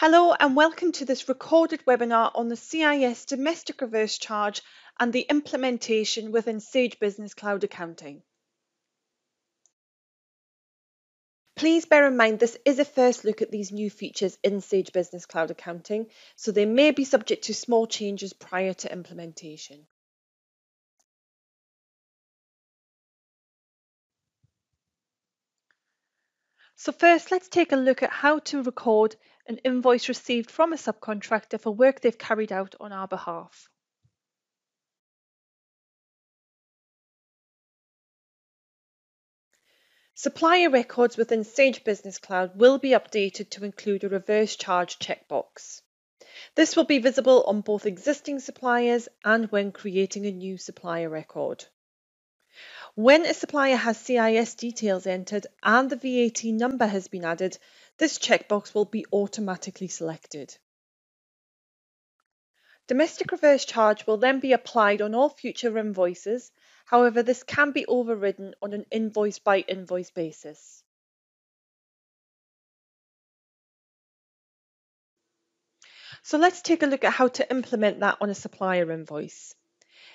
Hello and welcome to this recorded webinar on the CIS domestic reverse charge and the implementation within Sage Business Cloud Accounting. Please bear in mind this is a first look at these new features in Sage Business Cloud Accounting, so they may be subject to small changes prior to implementation. So first, let's take a look at how to record an invoice received from a subcontractor for work they've carried out on our behalf. Supplier records within Sage Business Cloud will be updated to include a reverse charge checkbox. This will be visible on both existing suppliers and when creating a new supplier record. When a supplier has CIS details entered and the VAT number has been added, this checkbox will be automatically selected. Domestic reverse charge will then be applied on all future invoices. However, this can be overridden on an invoice by invoice basis. So let's take a look at how to implement that on a supplier invoice.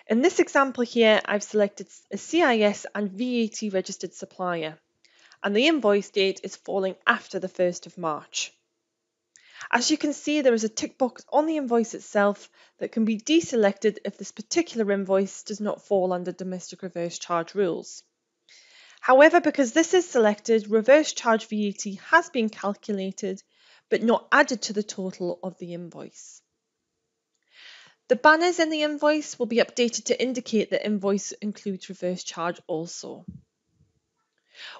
In this example here, I've selected a CIS and VAT registered supplier, and the invoice date is falling after the 1st of March. As you can see, there is a tick box on the invoice itself that can be deselected if this particular invoice does not fall under domestic reverse charge rules. However, because this is selected, reverse charge VAT has been calculated but not added to the total of the invoice. The banners in the invoice will be updated to indicate the invoice includes reverse charge also.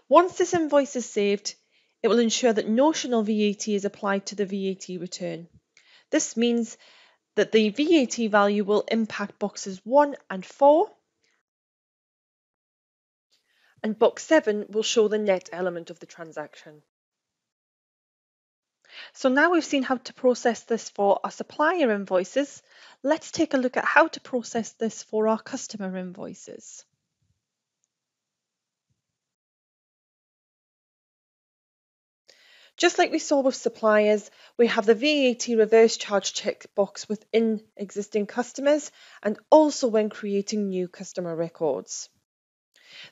Once this invoice is saved, it will ensure that notional VAT is applied to the VAT return. This means that the VAT value will impact boxes 1 and 4, and box 7 will show the net element of the transaction. So now we've seen how to process this for our supplier invoices, let's take a look at how to process this for our customer invoices. Just like we saw with suppliers, we have the VAT reverse charge checkbox within existing customers and also when creating new customer records.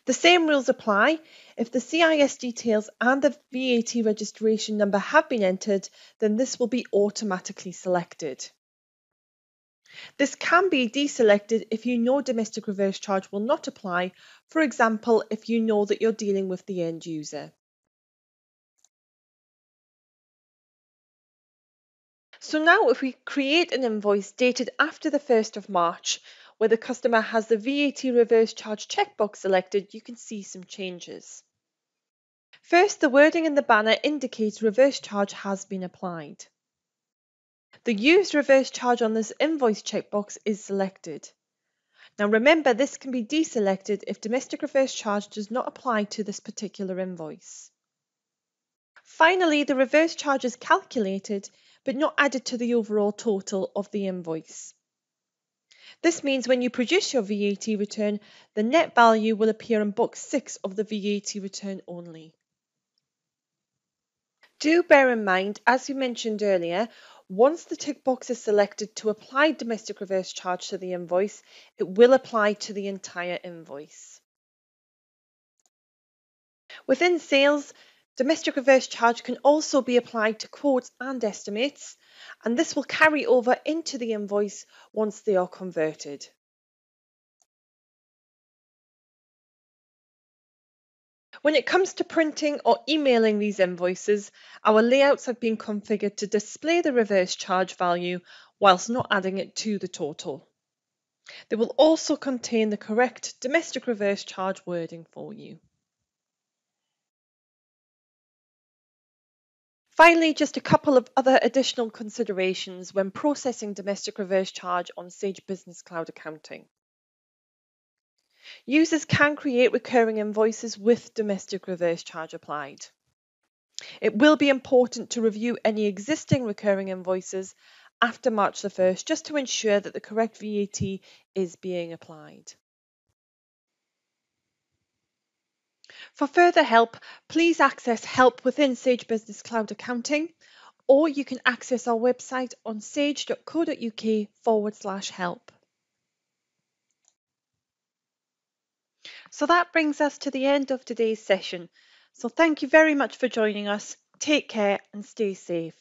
The same rules apply. If the CIS details and the VAT registration number have been entered, then this will be automatically selected. This can be deselected if you know domestic reverse charge will not apply, for example, if you know that you're dealing with the end user. So now if we create an invoice dated after the 1st of March, where the customer has the VAT reverse charge checkbox selected, you can see some changes. First, the wording in the banner indicates reverse charge has been applied. The Use Reverse Charge on this invoice checkbox is selected. Now remember, this can be deselected if domestic reverse charge does not apply to this particular invoice. Finally, the reverse charge is calculated but not added to the overall total of the invoice. This means when you produce your VAT return, the net value will appear in box 6 of the VAT return only. Do bear in mind, as we mentioned earlier, once the tick box is selected to apply domestic reverse charge to the invoice, it will apply to the entire invoice. Within sales, domestic reverse charge can also be applied to quotes and estimates, and this will carry over into the invoice once they are converted. When it comes to printing or emailing these invoices, our layouts have been configured to display the reverse charge value whilst not adding it to the total. They will also contain the correct domestic reverse charge wording for you. Finally, just a couple of other additional considerations when processing domestic reverse charge on Sage Business Cloud Accounting. Users can create recurring invoices with domestic reverse charge applied. It will be important to review any existing recurring invoices after March the 1st, just to ensure that the correct VAT is being applied. For further help, please access help within Sage Business Cloud Accounting or you can access our website on sage.co.uk/help. So that brings us to the end of today's session. So thank you very much for joining us. Take care and stay safe.